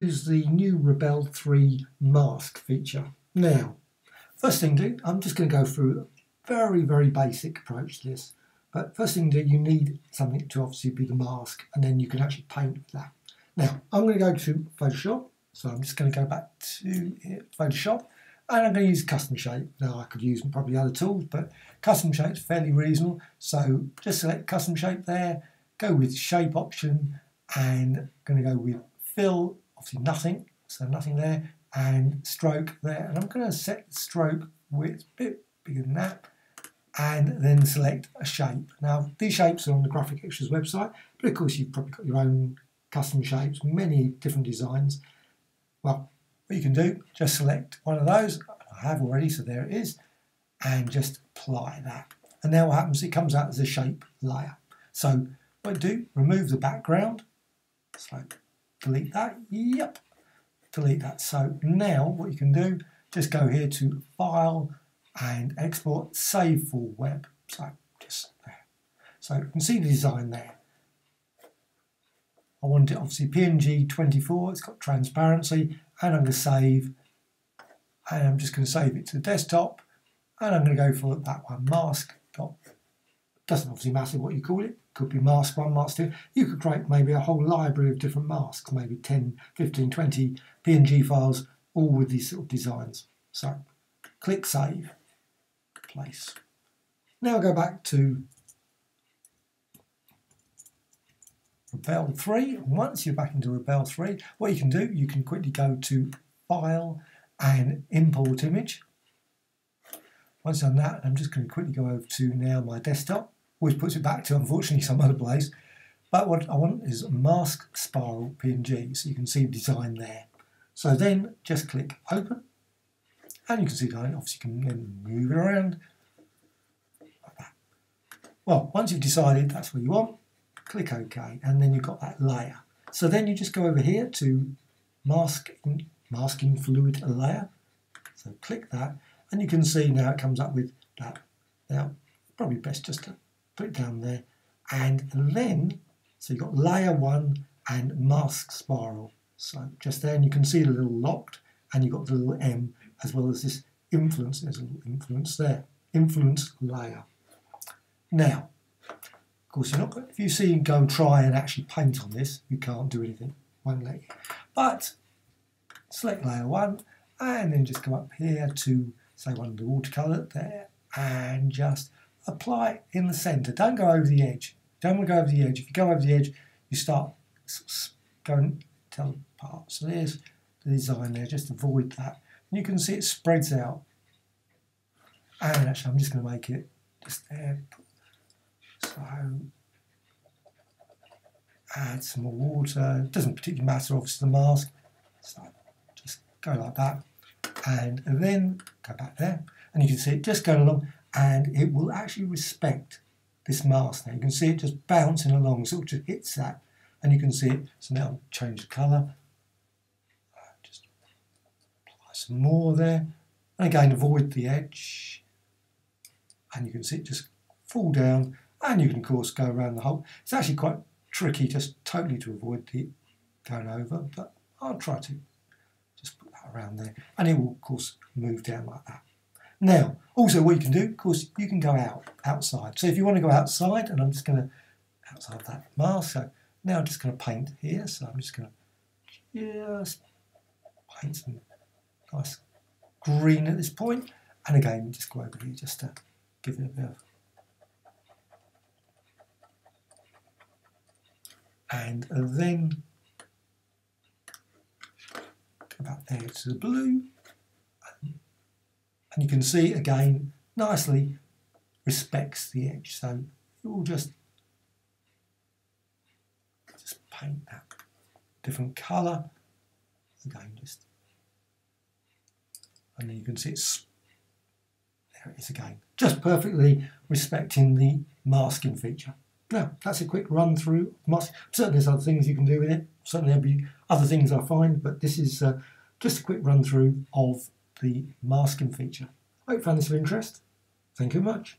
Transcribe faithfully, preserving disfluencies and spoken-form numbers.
Use the new Rebelle three mask feature. Now, first thing to do, I'm just going to go through a very, very basic approach to this. But first thing to do, you need something to obviously be the mask, and then you can actually paint with that. Now, I'm going to go to Photoshop. So I'm just going to go back to Photoshop, and I'm going to use Custom Shape. Now, I could use probably other tools, but Custom Shape is fairly reasonable. So just select Custom Shape there, go with Shape option, and I'm going to go with Fill. Obviously nothing, so nothing there, and stroke there, and I'm going to set the stroke width a bit bigger than that, and then select a shape. Now, these shapes are on the Graphic Extras website, but of course you've probably got your own custom shapes, many different designs. Well, what you can do, just select one of those, I have already, so there it is, and just apply that. And now what happens, it comes out as a shape layer. So what I do, remove the background, so delete that, yep, delete that. So now what you can do, just go here to File and Export, Save for Web. So just there. So you can see the design there. I want it obviously P N G twenty-four, it's got transparency, and I'm going to save, and I'm just going to save it to the desktop, and I'm going to go for that one, mask. Doesn't obviously matter what you call it. Could be mask one, mask two. You could create maybe a whole library of different masks, maybe ten, fifteen, twenty P N G files, all with these sort of designs. So click Save, place. Now go back to Rebelle three. Once you're back into Rebelle three, what you can do, you can quickly go to File and Import Image. Once I've done that, I'm just going to quickly go over to now my desktop, which puts it back to, unfortunately, some other place. But what I want is Mask Spiral P N G, so you can see the design there. So then just click Open, and you can see that obviously you can then move it around like that. Well, once you've decided that's what you want, click OK, and then you've got that layer. So then you just go over here to Mask, Masking Fluid Layer, so click that, and you can see now it comes up with that. Now, probably best just to put it down there, and then so you've got layer one and mask spiral, so just there, and you can see the little locked, and you've got the little M as well as this influence. There's a little influence there, influence layer. Now of course you're not, if you see and go and try and actually paint on this, you can't do anything, won't let you, but select layer one and then just come up here to say one of the watercolor there and just apply in the centre. Don't go over the edge. Don't want to go over the edge. If you go over the edge, you start going tell apart. So there's the design there. Just avoid that. And you can see it spreads out. And actually, I'm just going to make it just there. So add some more water. It doesn't particularly matter, obviously, the mask. So just go like that, and then go back there. And you can see it just going along. And it will actually respect this mask now. You can see it just bouncing along, so it just hits that, and you can see it. So now I'll change the colour, uh, just apply some more there, and again avoid the edge, and you can see it just fall down, and you can of course go around the whole. It's actually quite tricky just totally to avoid the going over, but I'll try to just put that around there, and it will of course move down like that. Now, also what you can do, of course, you can go out, outside. So if you want to go outside, and I'm just going to, outside that mask, so now I'm just going to paint here, so I'm just going to just paint some nice green at this point, and again, just go over here just to give it a bit of, and then go back there to the blue. And you can see again nicely respects the edge, so you'll just just paint that different colour again, just, and then you can see it's there it is again, just perfectly respecting the masking feature. Now that's a quick run through mask. Certainly there's other things you can do with it. Certainly there'll be other things I find, but this is uh, just a quick run through of the masking feature. I hope you found this of interest. Thank you much.